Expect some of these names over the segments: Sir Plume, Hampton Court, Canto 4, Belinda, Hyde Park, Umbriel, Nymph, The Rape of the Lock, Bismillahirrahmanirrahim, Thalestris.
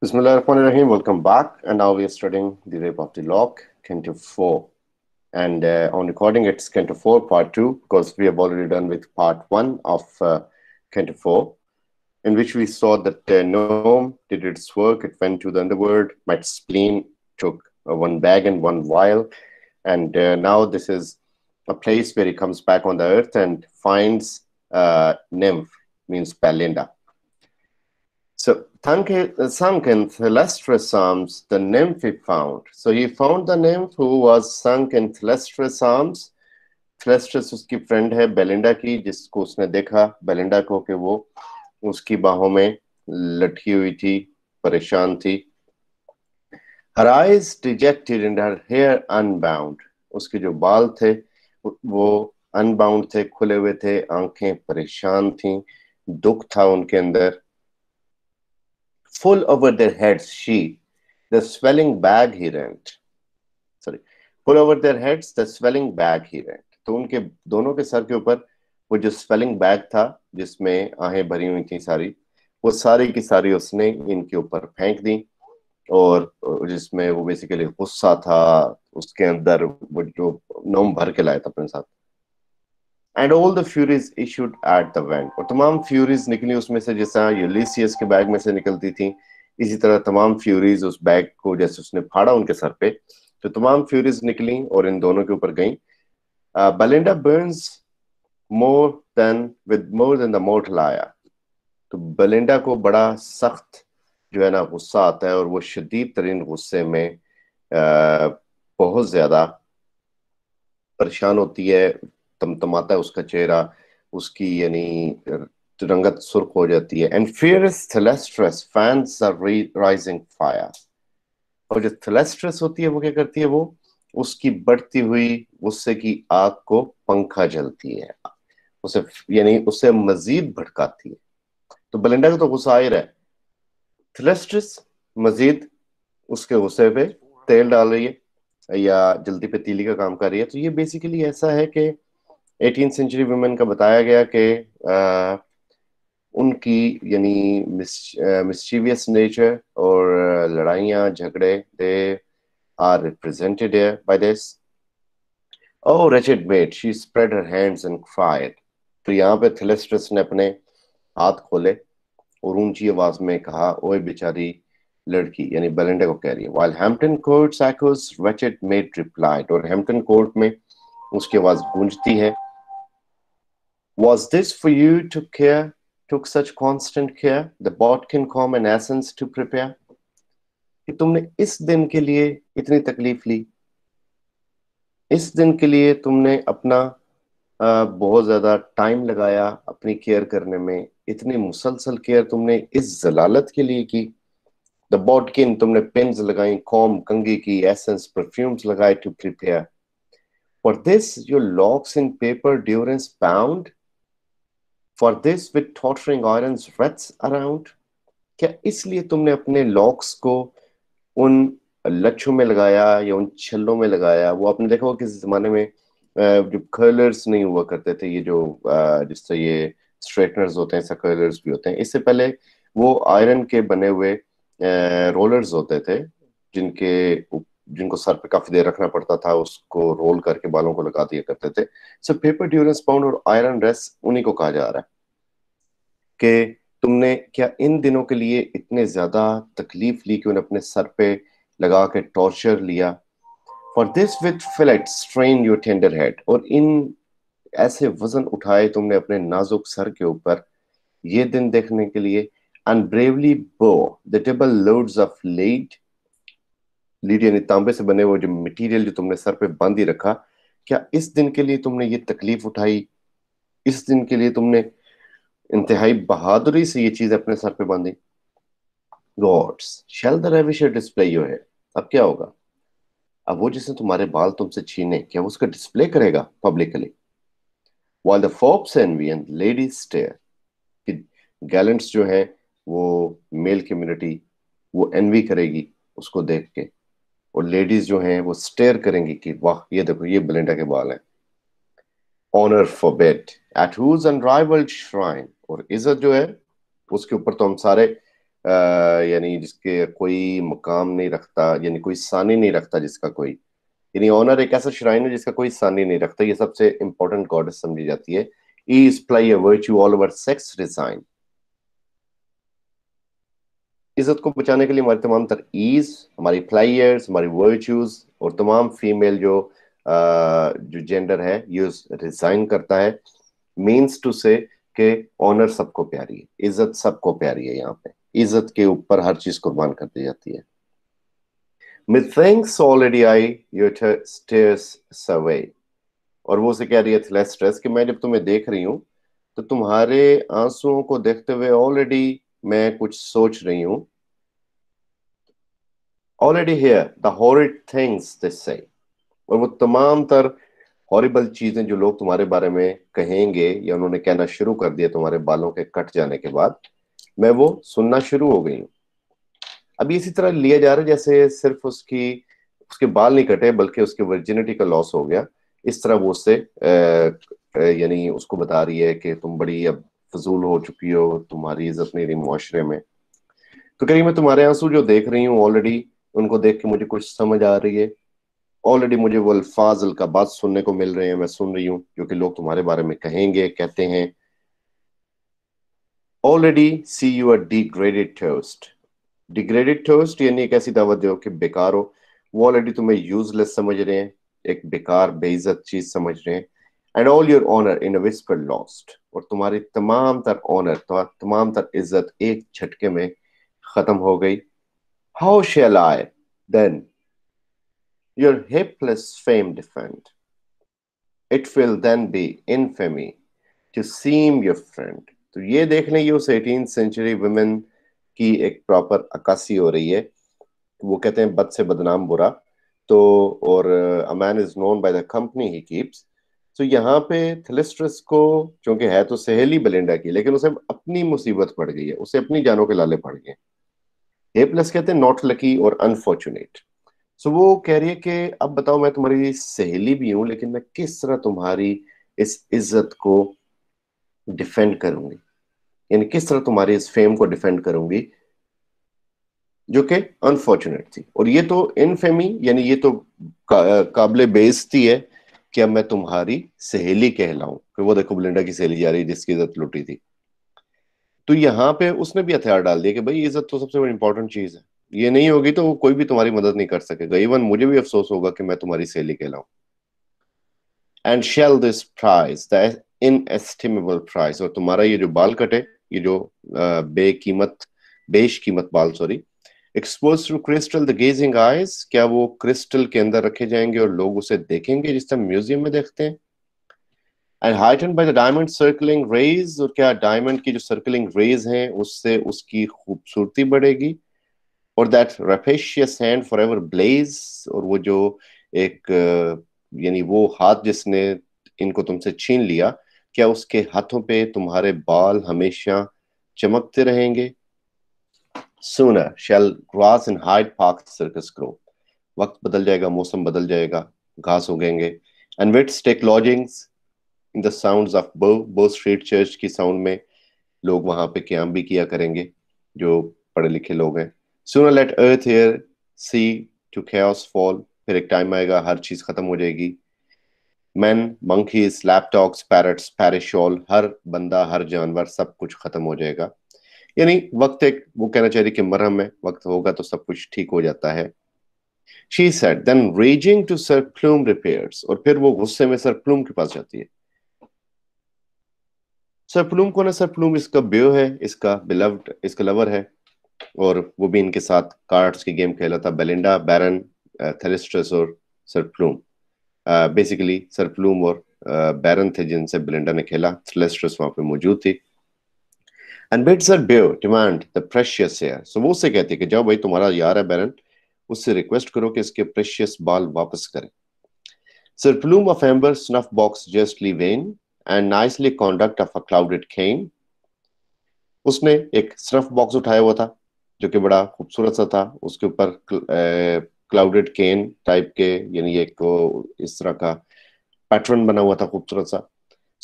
Bismillahirrahmanirrahim. Welcome back, and now we are studying The Rape of the Lock, Canto 4, and on recording it's Canto 4 Part 2, because we have already done with Part 1 of Canto 4, in which we saw that Nome did its work. It went to the underworld. My spleen took one bag and one vial, and now this is a place where he comes back on the earth and finds Nymph, means Belinda. So sunk in Thalestris arms, the nymph he found. So he found the nymph who was sunk in Thalestris arms. Thalestris उसकी friend है Belinda की, जिसको उसने देखा Belinda को कि वो उसकी बाहों में लटकी हुई थी, परेशान थी. Her eyes dejected and her hair unbound. उसके जो बाल थे वो unbound थे, खुले हुए थे, आंखें परेशान थीं, दुख था उनके अंदर. Full over their heads, she, the swelling bag he rent. Sorry, full over their heads, the swelling bag he rent. तो उनके दोनों के सर के ऊपर वो जो swelling bag था, जिसमें आहें भरी हुई थी सारी, वो सारी की सारी उसने इनके ऊपर फेंक दी, और जिसमें वो बेसिकली गुस्सा था, उसके अंदर वो जो नोम भर के लाया था अपने साथ. And all the furies issued at the vent. और तमाम furies निकली उसमें से, जैसा यूलिसियस के बैग में से निकलती थी, इसी तरह तमाम furies उस बैग को जैसे उसने फाड़ा उनके सर पे, तो तमाम furies निकली और इन दोनों के ऊपर गई. Belinda burns more than the mortal ire. तो Belinda को बड़ा सख्त जो है ना गुस्सा आता है, और वो शदीद तरीन गुस्से में बहुत ज्यादा परेशान होती है, तमतमाता है उसका चेहरा, उसकी यानी रंगत सुर्ख हो जाती है. And fierce Thalestris fans are rising fire. और जो Thalestris होती है वो क्या करती है, वो उसकी बढ़ती हुई गुस्से की आग को पंखा जलती है, उसे यानी उसे मजीद भड़काती है. तो Belinda को तो गुस्सा आ ही रहा है, Thalestris मजीद उसके गुस्से पे तेल डाल रही है या जल्दी पे तीली का काम कर रही है. तो ये बेसिकली ऐसा है कि 18th century वुमेन का बताया गया कि उनकी यानी मिस्चीवियस नेचर और लड़ाइयाँ झगड़े they are represented here by this. Oh wretched maid, she spread her hands and cried. तो यहाँ पे Thalestris ने अपने हाथ खोले और ऊंची आवाज में कहा, ओए बेचारी लड़की, यानी Belinda को कह रही है. While Hampton Court echoes wretched maid replied. और हैम्पटन कोर्ट में उसकी आवाज गूंजती है. Was this for you to care? Took such constant care? The bodkin common essence to prepare. कि तुमने इस दिन के लिए इतनी तकलीफ ली, इस दिन के लिए तुमने अपना बहुत ज्यादा टाइम लगाया अपनी केयर करने में, इतनी मुसलसल केयर तुमने इस जलालत के लिए की. The bodkin तुमने पिंस लगाई, कॉम कंगी की, एसेंस परफ्यूम्स लगाए, to prepare. For this, your locks in paper durance bound. For this, with tottering irons wreaths around. क्या इसलिए तुमने अपने लॉक्स को उन लच्छों में लगाया या उन छल्लों में लगाया? वो आपने देखा हो किसी जमाने में जो कर्लर्स नहीं हुआ करते थे, ये जो जिससे ये स्ट्रेटनर्स होते हैं, ऐसा कर्लर्स भी होते हैं. इससे पहले वो आयरन के बने हुए रोलर्स होते थे, जिनके जिनको सर पे काफी देर रखना पड़ता था, उसको रोल करके बालों को लगा दिया करते थे. सो पेपर ड्यूरेंस पाउंड और आयरन रेस उन्हीं को कहा जा रहा है कि तुमने क्या इन दिनों के लिए इतने ज्यादा तकलीफ ली कि उन्हें अपने सर पे लगा के टॉर्चर लिया. For this with fillet strain your tender head. और इन ऐसे वजन उठाए तुमने अपने नाजुक सर के ऊपर ये दिन देखने के लिए. And bravely bore the table loads of lead. Lead यानी तांबे से बने वो जो मटेरियल जो तुमने सर पे बांधी रखा, क्या इस दिन के लिए तुमने ये तकलीफ उठाई? इस दिन के लिए तुमने इंतहाई बहादुरी से ये चीज अपने सर पे बांधी. Gods shall the ravisher display your head. अब क्या होगा? अब वो जिसने तुम्हारे बाल तुमसे छीने, क्या वो उसका डिस्प्ले करेगा publicly? While the fops envy and ladies stare. Gallants जो है वो मेल कम्युनिटी वो एनवी करेगी उसको देख के, और लेडीज जो हैं वो स्टेयर करेंगी कि वाह ये देखो ये Belinda के बाल हैं. Honor forbid at whose unrivaled shrine. और इज्जत जो है उसके ऊपर तो हम सारे यानी जिसके कोई मकाम नहीं रखता, यानी कोई सानी नहीं रखता जिसका कोई, यानी ऑनर एक ऐसा श्राइन है जिसका कोई सानी नहीं रखता। ये सबसे इम्पोर्टेंट गॉडेस समझी जाती है। Ease play a virtue all over sex design। इज्जत को बचाने के लिए हमारे तमाम तर ईज, हमारी प्लेयर्स, हमारी वर्च्यूज और तमाम फीमेल जो जेंडर है ये रिजाइन करता है। मीन्स टू से कि ऑनर सबको प्यारी है, इज्जत सबको प्यारी है। यहाँ पे इज्जत के ऊपर हर चीज कुर्बान कर दी जाती है। Methinks already I your stares survey, और वो से कह रही है थलेस्ट्रेस कि मैं जब तुम्हें देख रही हूँ तो तुम्हारे आंसुओं को देखते हुए ऑलरेडी मैं कुछ सोच रही हूँ। Already hear the horrid things they say, और वो तमाम तर हॉरिबल चीजें जो लोग तुम्हारे बारे में कहेंगे या उन्होंने कहना शुरू कर दिया तुम्हारे बालों के कट जाने के बाद, मैं वो सुनना शुरू हो गई हूँ। अभी इसी तरह लिया जा रहा है जैसे सिर्फ उसके बाल नहीं कटे बल्कि उसकी वर्जिनिटी का लॉस हो गया। इस तरह वो उससे यानी उसको बता रही है कि तुम बड़ी अब फजूल हो चुकी हो, तुम्हारी इज्जत नहीं रही माशरे में। तो कह रही मैं तुम्हारे आंसू जो देख रही हूँ ऑलरेडी उनको देख के मुझे कुछ समझ आ रही है। ऑलरेडी मुझे वो अल्फाज अलकाबात सुनने को मिल रहे हैं, मैं सुन रही हूँ जो कि लोग तुम्हारे बारे में कहेंगे कहते हैं। Already see you are degraded toast, degraded toast यानी एक ऐसी दावत जो कि बेकार हो। वो ऑलरेडी तुम्हें यूजलेस समझ रहे हैं, एक बेकार बेइज्जत चीज समझ रहे हैं। And all your honour in a whisper lost, और तुम्हारी तमाम तर ऑनर, तमाम तर इज्जत एक झटके में खत्म हो गई। How shall I then your helpless fame defend, it will then be infamy to seem your friend. तो ये देख लें ये उस 18th century वुमेन की एक प्रॉपर अक्कासी हो रही है। वो कहते हैं बद से बदनाम बुरा, तो और a man is known by the company he keeps. तो यहाँ पे थलेस्ट्रिस को, चूंकि है तो सहेली बेलिंडा की, लेकिन उसे अपनी मुसीबत पड़ गई है, उसे अपनी जानों के लाले पड़ गए। ए प्लस कहते हैं नॉट लकी और अनफॉर्चुनेट। सो वो कह रही है कि अब बताओ मैं तुम्हारी सहेली भी हूँ लेकिन मैं किस तरह तुम्हारी इस इज्जत को डिफेंड करूंगी, यानी किस तरह तुम्हारी इस फेम को डिफेंड करूंगी जो कि अनफॉर्चुनेट थी। और ये तो इनफेमी यानी ये तो काबिल बेइज्जती है कि अब मैं तुम्हारी सहेली कहलाऊं। फिर वो देखो बेलिंडा की सहेली जा रही जिसकी इज्जत लुटी थी। तो यहाँ पे उसने भी हथियार डाल दिया कि भाई इज्जत तो सबसे बड़ी इंपॉर्टेंट चीज है, ये नहीं होगी तो कोई भी तुम्हारी मदद नहीं कर सकेगा। इवन मुझे भी अफसोस होगा कि मैं तुम्हारी सहेली कहलाऊं। And shall this prize the inestimable prize, और तुम्हारा ये जो बाल कटे, ये जो बेश कीमत बाल, sorry, Exposed through crystal, the gazing eyes, क्या वो क्रिस्टल के अंदर रखे जाएंगे और लोग उसे देखेंगे जिस तरह म्यूजियम में देखते हैं। And heightened by the diamond circling rays, और क्या डायमंड की जो सर्कलिंग रेज हैं उससे उसकी खूबसूरती बढ़ेगी। और that rapacious hand forever blaze, और वो जो एक यानी वो हाथ जिसने इनको तुमसे छीन लिया, क्या उसके हाथों पे तुम्हारे बाल हमेशा चमकते रहेंगे। Sooner shall grass in Hyde Park circus grow, वक्त बदल जाएगा, मौसम बदल जाएगा, घास उगेंगे। And wits take lodgings in the sounds of Bow Street Church की साउंड में लोग वहां पे क्याम भी किया करेंगे जो पढ़े लिखे लोग हैं। Sooner let earth air sea to chaos fall, फिर एक टाइम आएगा हर चीज खत्म हो जाएगी। Men monkeys lapdogs parrots perish all, हर बंदा हर जानवर सब कुछ खत्म हो जाएगा। यानी वक्त एक वो कहना चाहिए कि मरहम है, वक्त होगा तो सब कुछ ठीक हो जाता है। She said, then raging to Sir Plume repairs, और फिर वो गुस्से में सर प्लूम के पास जाती है। सर प्लूम को ना, सर प्लूम इसका बेव है, इसका बिलव्ड, इसका लवर है, और वो भी इनके साथ कार्ड्स की गेम खेला था। बेलिंडा, बैरन, थलेस्ट्रिस और Sir Plume, basically Sir Plume और बैरन थे जिनसे बेलिंडा ने खेला। थलेस्ट्रिस वहां पे मौजूद थी। And bids her beau demand the precious hair. So वो उससे कहती है कि जाओ भाई तुम्हारा यार है बैरन, उससे रिक्वेस्ट करो कि इसके precious बाल वापस करें। Sir Plume of amber snuff box justly vain and nicely conduct of a clouded cane. उसने एक snuff box उठाया हुआ था जो कि बड़ा खूबसूरत सा था, उसके ऊपर clouded cane टाइप के यानी एक इस तरह का पैटर्न बना हुआ था खूबसूरत सा।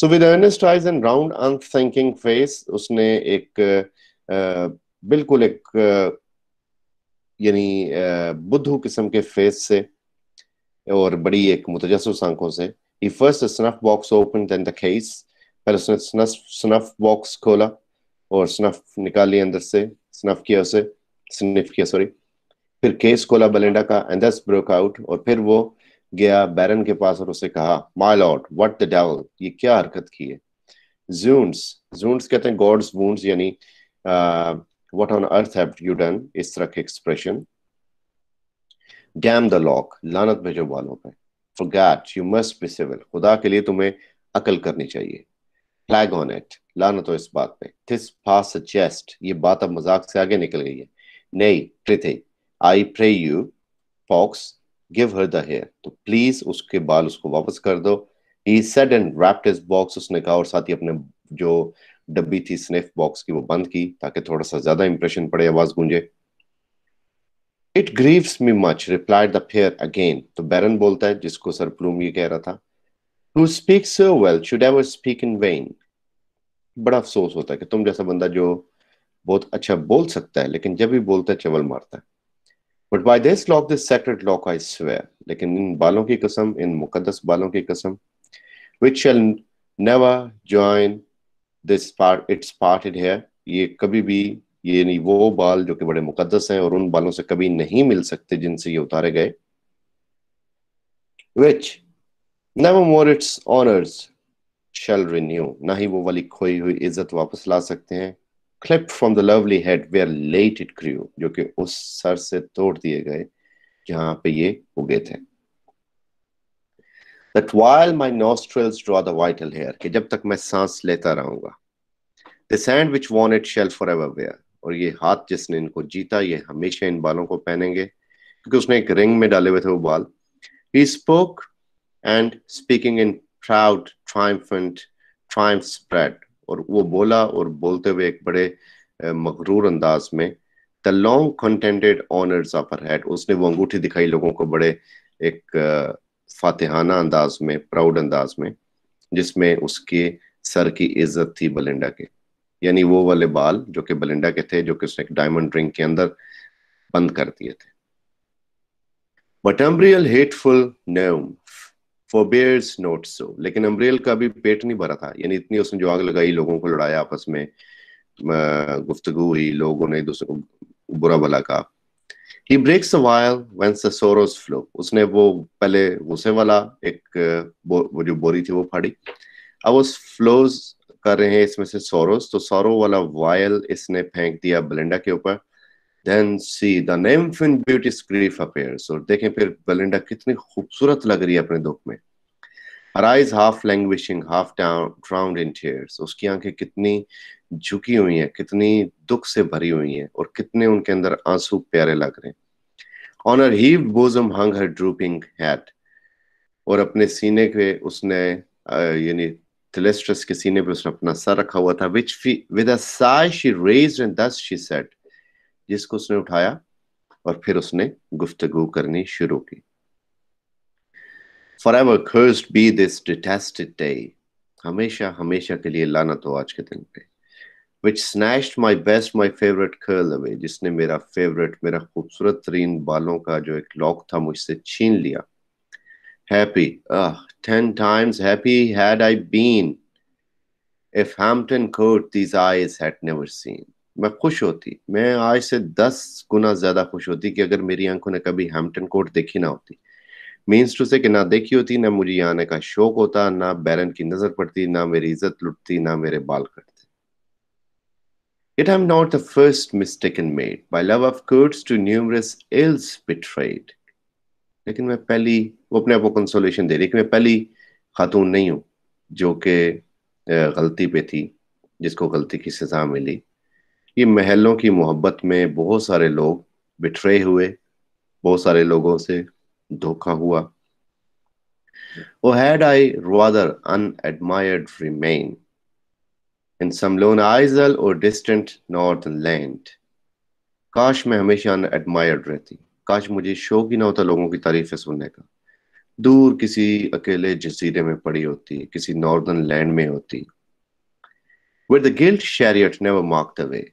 So with earnest eyes and round unthinking face, उसने एक बिल्कुल एक यानी बुद्धू किस्म के फेस से और बड़ी एक मुतजस्सुस आंखों से। He first snuff box opened then the case, पर उसने snuff box खोला और snuff निकाली अंदर से, snuff किया उसे, sniff किया सॉरी, फिर केस खोला बेलिंडा का and thus broke out, और फिर वो गया बैरन के पास और उसे कहा, My lord, what the devil, ये क्या हरकत की है। Zoons कहते हैं God's wounds, यानी What on earth have you done? इस तरह के एक्सप्रेशन। Damn the lock, लानत भेजो वालों पे। Forget, you must be civil, खुदा के लिए तुम्हें अकल करनी चाहिए। Flag on it, लानत हो इस बात पे। This past jest, ये बात अब मजाक से आगे निकल गई है। नहीं, prithee, I pray you, fox, give her the hair, तो प्लीज उसके बाल उसको वापस कर दो। He said and wrapped his box, उसने कहा और साथ ही अपने जो डब्बी थी स्निफ बॉक्स की वो बंद की ताकि थोड़ा सा ज्यादा इंप्रेशन पड़े, आवाज गूंजे। It grieves me much, replied the pair again, तो बैरन बोलता है जिसको सर प्लूम ये कह रहा था, Who speaks so well should ever speak in vain, बड़ा अफसोस होता है कि तुम जैसा बंदा जो बहुत अच्छा बोल सकता है लेकिन जब भी बोलता है चवल मारता है। But by this lock, this sacred lock, I swear, लेकिन इन बालों की कसम, इन मुकद्दस बालों की कसम, Which shall never join this part, it's parted here, ये कभी भी ये नहीं वो बाल जो कि बड़े मुकद्दस हैं और उन बालों से कभी नहीं मिल सकते जिनसे ये उतारे गए। Which never more its honors shall renew, ना ही वो वाली खोई हुई इज्जत वापस ला सकते हैं। Clipped from the lovely head where late it grew, जो कि उस सर से तोड़ दिए गए जहां पे ये उगे थे। That while my nostrils draw the vital hair, कि जब तक मैं सांस लेता रहूंगा, this hand which won it shall forever wear, और ये हाथ जिसने इनको जीता ये हमेशा इन बालों को पहनेंगे क्योंकि उसने एक रिंग में डाले हुए थे वो बाल। He spoke and speaking in proud triumphant triumph spread, और वो बोला और बोलते हुए एक बड़े मगरूर अंदाज में the long contended honors of her head, उसने वो अंगूठी दिखाई लोगों को बड़े एक फातिहाना अंदाज में, प्राउड अंदाज में, जिसमें उसके सर की इज्जत थी बेलिंडा के, यानी वो वाले बाल जो कि बेलिंडा के थे जो कि उसने एक डायमंड रिंग के अंदर बंद कर दिए थे। But Umbriel hateful nymph forbears not so, लेकिन Umbriel का भी पेट नहीं भरा था, यानी इतनी उसने जो आग लगाई, लोगों को लड़ाया आपस में, गुफ्तगू हुई, लोगों ने दूसरे को बुरा भला कहा। He breaks a while whence the sorrows flow, उसने वो पहले गुस्से वाला एक वो जो बोरी थी वो फाड़ी, अब उस फ्लोज कर रहे हैं इसमें से सोरोस, तो सोरो वाला वायल इसने फेंक दिया बेलिंडा के ऊपर। Then see the nymph in beauty's grief appears, और देखें फिर बेलिंडा कितनी खूबसूरत लग रही है अपने दुख में। Her eyes half languishing, half drowned in tears, उसकी आंखें कितनी झुकी हुई हैं, कितनी दुख से भरी हुई हैं और कितने उनके अंदर आंसू प्यारे लग रहे हैं। On her heaved bosom hung her drooping head, और अपने सीने पे उसने यानी Thalestris के सीने पे उसने अपना सर रखा हुआ था। Which with a sigh she raised and thus she said, जिसको उसने उठाया और फिर उसने गुफ्तगू करनी शुरू की। Forever cursed be this detested day, हमेशा हमेशा के लिए लानत हो आज के दिन पे। Which snatched my best, my favorite curl away, जिसने मेरा फेवरेट, मेरा खूबसूरत तरीन बालों का जो एक लॉक था मुझसे छीन लिया। Happy, 10 times happy had I been, if Hampton Court these eyes had never seen, मैं खुश होती, मैं आज से 10 गुना ज्यादा खुश होती कि अगर मेरी आंखों ने कभी हैम्पटन कोर्ट देखी ना होती। मीन्स टू से कि ना देखी होती, ना मुझे यहाँ आने का शौक होता, ना बैरन की नजर पड़ती, ना मेरी इज्जत लुटती, ना मेरे बाल कटते। Yet I'm not the first mistaken made by love of goods to numerous ills betrayed, लेकिन मैं पहली, वो अपने आप को कंसोलेशन दे रही कि मैं पहली खातून नहीं हूँ जो कि गलती पे थी, जिसको गलती की सजा मिली। ये महलों की मोहब्बत में बहुत सारे लोग बिट्रे हुए, बहुत सारे लोगों से धोखा हुआ। Oh, had I rather unadmired remain in some lone isle or distant northern land, काश मैं हमेशा unadmired रहती, काश मुझे शौक ही ना होता लोगों की तारीफें सुनने का, दूर किसी अकेले जजीरे में पड़ी होती, किसी नॉर्दर्न लैंड में होती। Where the gilt chariot never marked the way,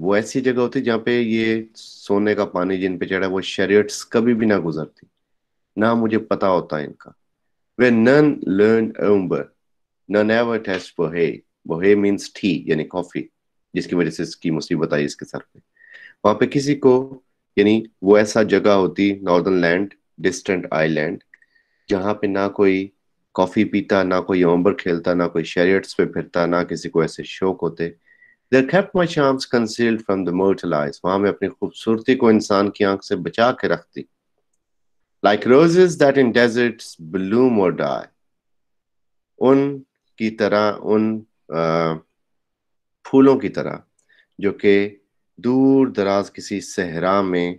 वो ऐसी जगह होती जहाँ पे ये सोने का पानी जिन पे चढ़ा है वो शरियट्स कभी भी ना गुजरती, ना मुझे पता होता है इनका। Where none learn ombre none ever taste bohea, bohea means T यानी कॉफी, जिसकी वजह से इसकी मुसीबत आई इसके सर पे। वहां पे किसी को यानी वो ऐसा जगह होती नॉर्दर्न लैंड डिस्टेंट आईलैंड जहाँ पे ना कोई कॉफी पीता, ना कोई उम्बर खेलता, ना कोई शरियट्स पे फिरता, ना किसी को ऐसे शौक होते। They kept my charms concealed from the mortal eyes. वहाँ मैं अपनी खूबसूरती को इंसान की आंख से बचा के रखती। Like roses that in deserts bloom or die. उन की तरह, उन फूलों की तरह जो कि दूर दराज किसी सहरा में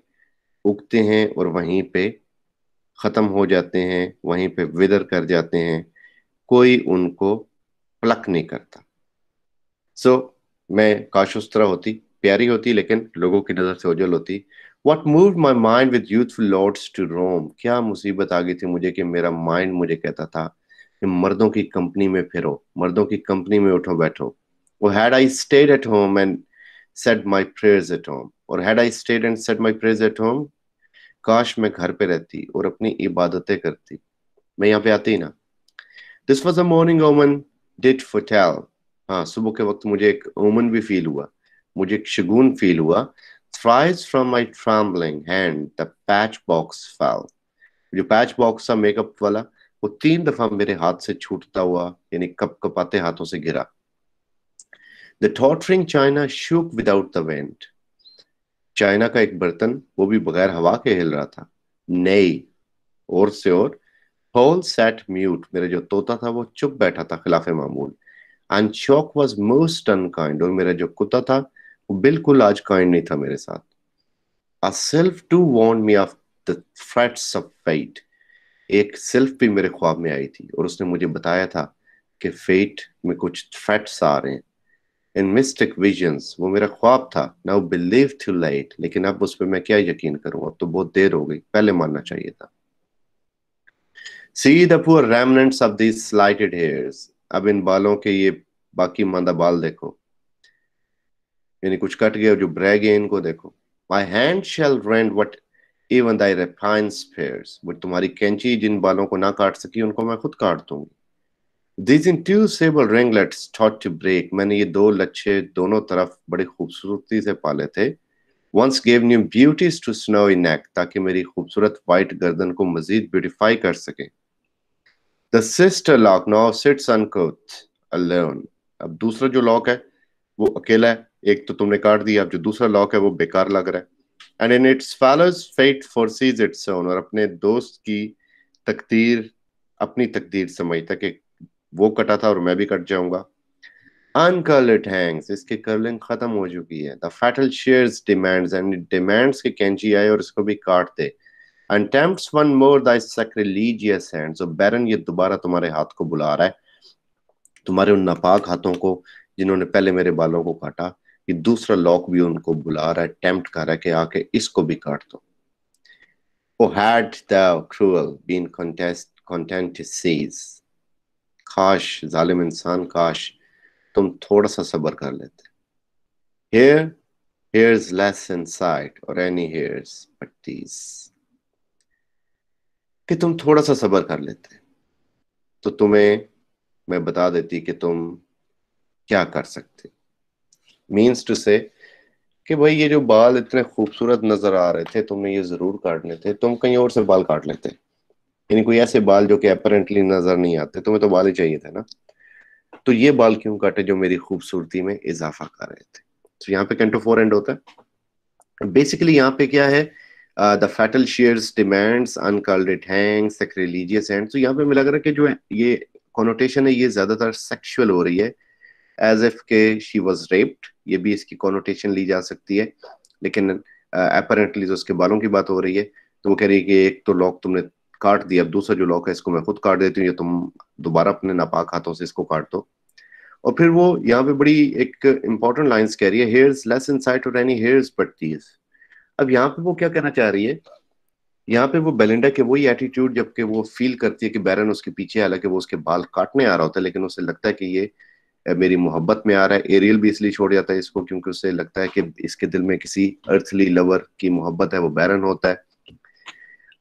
उगते हैं और वहीं पे ख़त्म हो जाते हैं, वहीं पे विदर कर जाते हैं, कोई उनको प्लक नहीं करता। So मैं काशुस्तरा होती, प्यारी होती, लेकिन लोगों की नज़र से ओझल होती। What moved my mind with youthful lords to Rome? क्या मुसीबत आ गई थी मुझे कि मेरा माइंड मुझे कहता था कि मर्दों की कंपनी में फिरो, मर्दों की कंपनी में उठो बैठो। Or had I stayed at home and said my prayers at home? Or had I stayed and said my prayers at home? काश मैं घर पे रहती और अपनी इबादतें करती, मैं यहाँ पे आती ना। This was a morning omen did foretell. हाँ, सुबह के वक्त मुझे एक ओमन भी फील हुआ, मुझे एक शगुन फील हुआ। Thrice from my trembling hand the patch box fell. जो पैच बॉक्स था मेकअप वाला, वो 3 दफा मेरे हाथ से छूटता हुआ यानी कपकपाते हाथों से गिरा। The tottering china shook without the wind. China का एक बर्तन वो भी बगैर हवा के हिल रहा था। नहीं और से और whole set mute, मेरा जो तोता था वो चुप बैठा था खिलाफे मामूल। And shock was most unkind, और मेरा जो कुत्ता था वो बिल्कुल आज काइंड नहीं था मेरे साथ। A self too warned me of the threats of fate. एक सेल्फ भी मेरे ख्वाब में आई थी और उसने मुझे बताया था कि फेट में कुछ थ्रेट्स आ रहे हैं। In mystic visions, वो मेरा ख्वाब था। Now believe too late, लेकिन अब उस पर मैं क्या यकीन करूँ, अब तो बहुत देर हो गई, पहले मानना चाहिए था। See the poor remnants of these slighted hairs. अब इन बालों के ये बाकी मांदा बाल देखो, यानी कुछ कट गए जो रह गए इनको देखो। My hand shall rend what even thy rapine spares. वो तुम्हारी कैंची जिन बालों को ना काट सकी उनको मैं खुद काट दूंगी। These insatiable ringlets thought to break. मैंने ये 2 लच्छे दोनों तरफ बड़ी खूबसूरती से पाले थे। Once gave new beauties to snowy neck, ताकि मेरी खूबसूरत वाइट गर्दन को मजीद ब्यूटीफाई कर सके। The sister lock now sits uncooked alone. अब दूसरा जो लॉक है वो अकेला है, एक तो तुमने काट दिया, अब जो दूसरा लॉक है वो बेकार लग रहा है। And in its fellows fate foresees its own, और अपने दोस्त की तकदीर अपनी तकदीर समझता कि वो कटा था और मैं भी कट जाऊंगा। Uncurled hangs, इसकी कर्लिंग खत्म हो चुकी है। The fatal shears demands, and it demands कि कैंची आए और इसको भी काट दे। And tempts one more thy sacrilegious hands. So बैरन ये दोबारा तुम्हारे हाथ को बुला रहा है, तुम्हारे उन नापाक हाथों को जिन्होंने पहले मेरे बालों को काटा। ये दूसरा लॉक भी उनको बुला रहा है, टेम्प्ट कर रहा है कि आके इसको भी काट दो। Oh, had thou cruel been content to cease. काश जालिम इंसान, काश तुम थोड़ा सा सब्र कर लेते। Here, here's less insight or any here's but these. कि तुम थोड़ा सा सब्र कर लेते तो तुम्हें मैं बता देती कि तुम क्या कर सकते। मीन्स टू से कि भाई ये जो बाल इतने खूबसूरत नजर आ रहे थे तुमने ये जरूर काटने थे, तुम कहीं और से बाल काट लेते, यानी कोई ऐसे बाल जो कि अपरेंटली नजर नहीं आते, तुम्हें तो बाल ही चाहिए थे ना, तो ये बाल क्यों काटे जो मेरी खूबसूरती में इजाफा कर रहे थे। तो यहाँ पे कैंटो 4 एंड होता है। बेसिकली यहाँ पे क्या है, the fatal shears demands, uncurled hangs, sacrilegious hands. तो यहाँ पे मुझे लग रहा है कि जो ये कॉनोटेशन है ये ज्यादातर सेक्सुअल हो रही है, एज इफ के शी वॉज रेप्ड, ये भी इसकी कॉनोटेशन ली जा सकती है। लेकिन अपरेंटली जो उसके बालों की बात हो रही है तो वो कह रही है कि एक तो लॉक तुमने काट दिया, अब दूसरा जो लॉक है इसको मैं खुद काट देती हूँ, या तुम दोबारा अपने नापाक हाथों से इसको काट दो। और फिर वो यहाँ पे बड़ी एक इम्पोर्टेंट लाइन्स कह रही है, hairs less insight or any hairs but these. अब यहाँ पे वो क्या कहना चाह रही है, यहाँ पे वो बेलिंडा के वही एटीट्यूड, जबकि वो फील करती है कि बैरन उसके पीछे, हालांकि वो उसके बाल काटने आ रहा होता है, लेकिन उसे लगता है कि ये मेरी मोहब्बत में आ रहा है। एरियल भी इसलिए छोड़ जाता है इसको क्योंकि उसे लगता है कि इसके दिल में किसी अर्थली लवर की मोहब्बत है, वो बैरन होता है।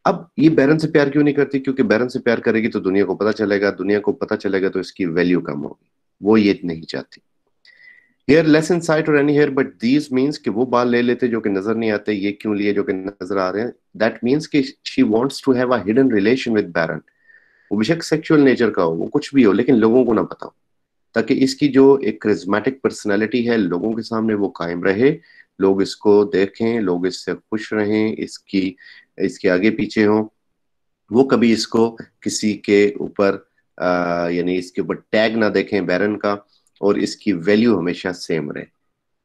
अब ये बैरन से प्यार क्यों नहीं करती? क्योंकि बैरन से प्यार करेगी तो दुनिया को पता चलेगा, दुनिया को पता चलेगा तो इसकी वैल्यू कम होगी, वो ये नहीं चाहती। हेयर लेस इन साइट और any hair but these means कि वो बाल ले लेते जो कि नजर नहीं आते, ये क्यों लिए जो कि नजर आ रहे हैं। दैट मीन्स कि she wants to have a hidden relation with Baron, वो बेशक सेक्सुअल नेचर का हो, वो कुछ भी हो, लेकिन लोगों को ना पता हो, ताकि इसकी जो एक करिज्मेटिक पर्सनैलिटी है लोगों के सामने वो कायम रहे, लोग इसको देखें, लोग इससे खुश रहें, इसकी इसके आगे पीछे हों, वो कभी इसको किसी के ऊपर यानी इसके ऊपर टैग ना देखें बैरन का, और इसकी वैल्यू हमेशा सेम रहे।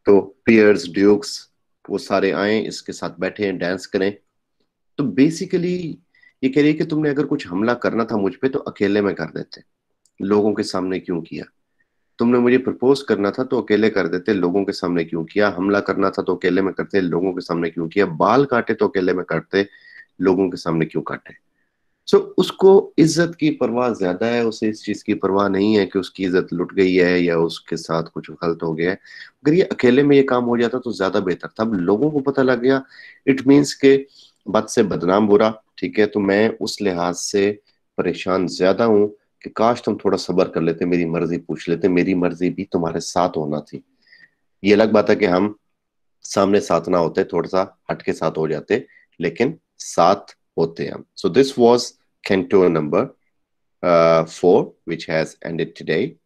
तो पियर्स, ड्यूक्स, वो सारे आए, इसके साथ बैठे, डांस करें। तो बेसिकली ये कह रही है कि तुमने अगर कुछ हमला करना था मुझ पे तो अकेले में कर देते, लोगों के सामने क्यों किया? तुमने मुझे प्रपोज करना था तो अकेले कर देते, लोगों के सामने क्यों किया? हमला करना था तो अकेले में करते, लोगों के सामने क्यों किया? बाल काटे तो अकेले में काटते, लोगों के सामने क्यों काटे? सो उसको इज्जत की परवाह ज्यादा है, उसे इस चीज की परवाह नहीं है कि उसकी इज्जत लुट गई है या उसके साथ कुछ गलत हो गया है। अगर ये अकेले में ये काम हो जाता तो ज्यादा बेहतर था। अब लोगों को पता लग गया, इट मीन्स के बद से बदनाम बुरा, ठीक है। तो मैं उस लिहाज से परेशान ज्यादा हूँ कि काश तुम थोड़ा सब्र कर लेते, मेरी मर्जी पूछ लेते, मेरी मर्जी भी तुम्हारे साथ होना थी। ये अलग बात है कि हम सामने साथ ना होते, थोड़ा सा हट के साथ हो जाते, लेकिन साथ होते हम। So this was canto number 4 which has ended today.